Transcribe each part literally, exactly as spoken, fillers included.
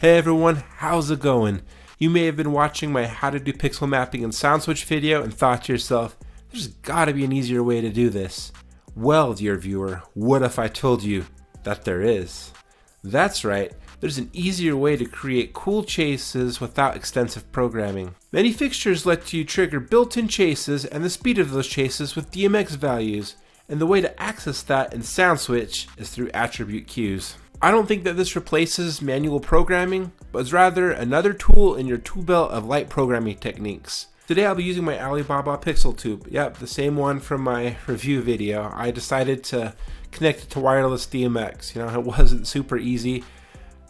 Hey everyone, how's it going? You may have been watching my how to do pixel mapping and sound switch video and thought to yourself, there's gotta be an easier way to do this. Well, dear viewer, what if I told you that there is? That's right, there's an easier way to create cool chases without extensive programming. Many fixtures let you trigger built-in chases and the speed of those chases with D M X values, and the way to access that in sound switch is through attribute cues. I don't think that this replaces manual programming, but is rather another tool in your tool belt of light programming techniques. Today I'll be using my Alibaba Pixel Tube, yep, the same one from my review video. I decided to connect it to wireless D M X, you know, it wasn't super easy.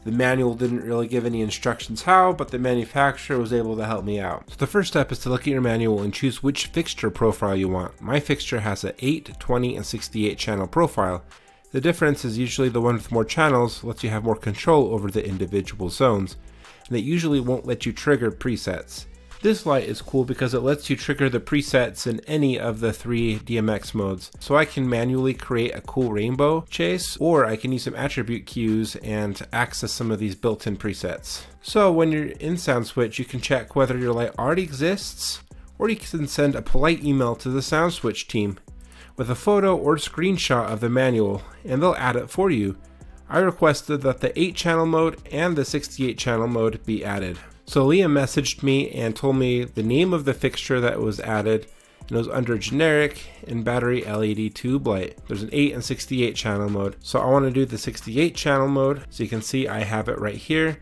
The manual didn't really give any instructions how, but the manufacturer was able to help me out. So the first step is to look at your manual and choose which fixture profile you want. My fixture has an eight, twenty, and sixty-eight channel profile. The difference is usually the one with more channels lets you have more control over the individual zones, and it usually won't let you trigger presets. This light is cool because it lets you trigger the presets in any of the three D M X modes. So I can manually create a cool rainbow chase, or I can use some attribute cues and access some of these built-in presets. So when you're in sound switch, you can check whether your light already exists, or you can send a polite email to the sound switch team with a photo or screenshot of the manual, and they'll add it for you. I requested that the eight channel mode and the sixty-eight channel mode be added. So Leah messaged me and told me the name of the fixture that was added, and it was under generic and battery L E D tube light. There's an eight and sixty-eight channel mode. So I want to do the sixty-eight channel mode. So you can see I have it right here.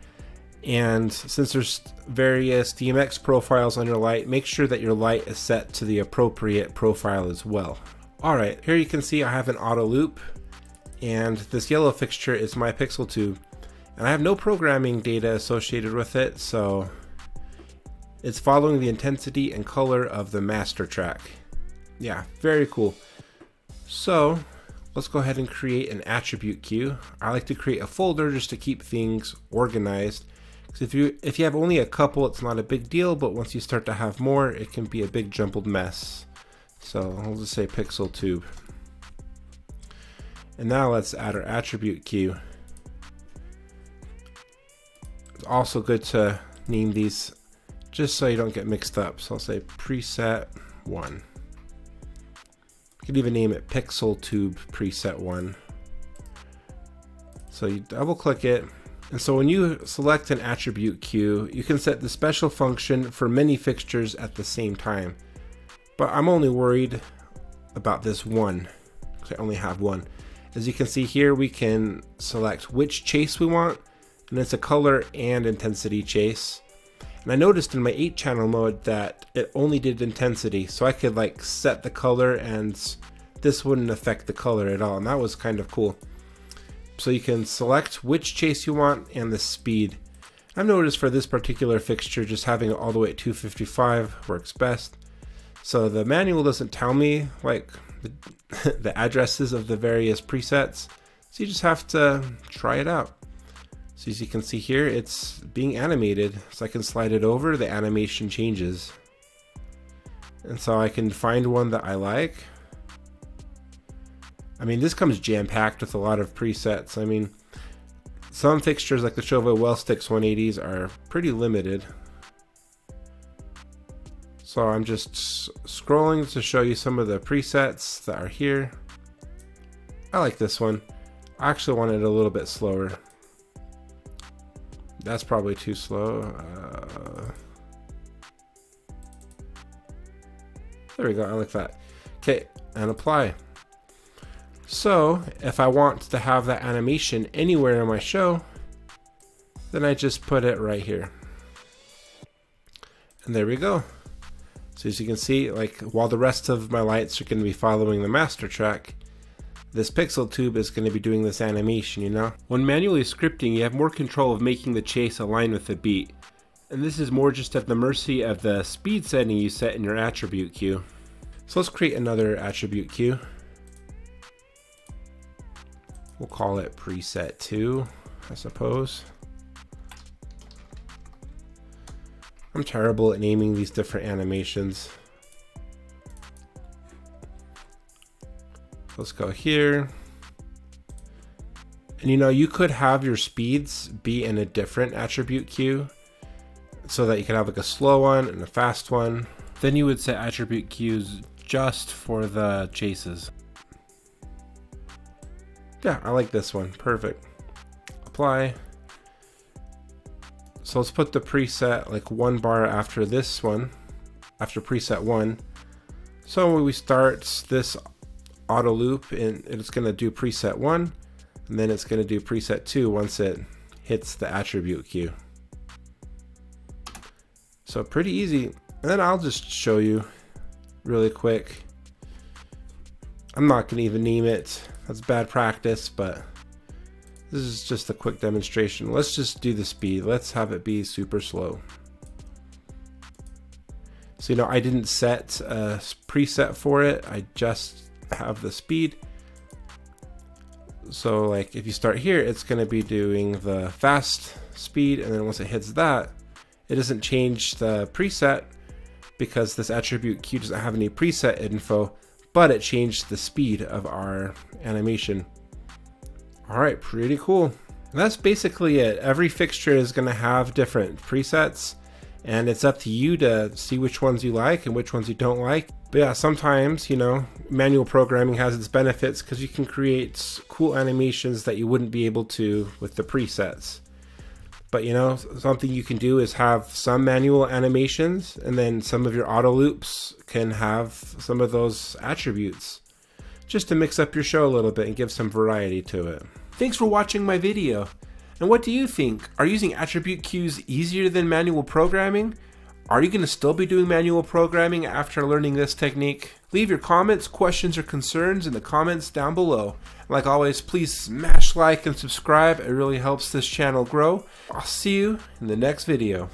And since there's various D M X profiles on your light, make sure that your light is set to the appropriate profile as well. All right, here you can see I have an auto loop, and this yellow fixture is my Pixel Tube, and I have no programming data associated with it, so it's following the intensity and color of the master track. Yeah, very cool. So let's go ahead and create an attribute cue. I like to create a folder just to keep things organized, because if you if you have only a couple, it's not a big deal, but once you start to have more, it can be a big jumbled mess. So I'll just say Pixel Tube. And now let's add our attribute cue. It's also good to name these just so you don't get mixed up. So I'll say preset one. You could even name it Pixel Tube preset one. So you double click it. And so when you select an attribute cue, you can set the special function for many fixtures at the same time. But I'm only worried about this one, because I only have one. As you can see here, we can select which chase we want, and it's a color and intensity chase. And I noticed in my eight channel mode that it only did intensity, so I could like set the color and this wouldn't affect the color at all, and that was kind of cool. So you can select which chase you want and the speed. I've noticed for this particular fixture, just having it all the way at two fifty-five works best. So the manual doesn't tell me like the, the addresses of the various presets, so you just have to try it out. So as you can see here, it's being animated, so I can slide it over, the animation changes. And so I can find one that I like. I mean, this comes jam-packed with a lot of presets. I mean, some fixtures like the Chauvet Well S T X one eighties are pretty limited. So I'm just scrolling to show you some of the presets that are here. I like this one. I actually want it a little bit slower. That's probably too slow. Uh, there we go, I like that. Okay, and apply. So if I want to have that animation anywhere in my show, then I just put it right here. And there we go. So as you can see, like while the rest of my lights are going to be following the master track, this Pixel Tube is going to be doing this animation, you know? When manually scripting, you have more control of making the chase align with the beat. And this is more just at the mercy of the speed setting you set in your attribute cue. So let's create another attribute cue. We'll call it preset two, I suppose. I'm terrible at naming these different animations. Let's go here. And And you know, you could have your speeds be in a different attribute cue so that you can have like a slow one and a fast one. Then you would set attribute cues just for the chases. Yeah, I like this one. Perfect. Apply. So let's put the preset like one bar after this one, after preset one. So when we start this auto loop, and it's going to do preset one, and then it's going to do preset two once it hits the attribute cue. So pretty easy. And then I'll just show you really quick. I'm not going to even name it. That's bad practice, but this is just a quick demonstration. Let's just do the speed. Let's have it be super slow. So, you know, I didn't set a preset for it. I just have the speed. So like if you start here, it's going to be doing the fast speed. And then once it hits that, it doesn't change the preset because this attribute cue doesn't have any preset info, but it changed the speed of our animation. All right, pretty cool. And that's basically it. Every fixture is going to have different presets, and it's up to you to see which ones you like and which ones you don't like. But yeah, sometimes, you know, manual programming has its benefits because you can create cool animations that you wouldn't be able to with the presets. But you know, something you can do is have some manual animations, and then some of your auto loops can have some of those attributes just to mix up your show a little bit and give some variety to it. Thanks for watching my video. And what do you think? Are using attribute cues easier than manual programming? Are you going to still be doing manual programming after learning this technique? Leave your comments, questions, or concerns in the comments down below. Like always, please smash like and subscribe. It really helps this channel grow. I'll see you in the next video.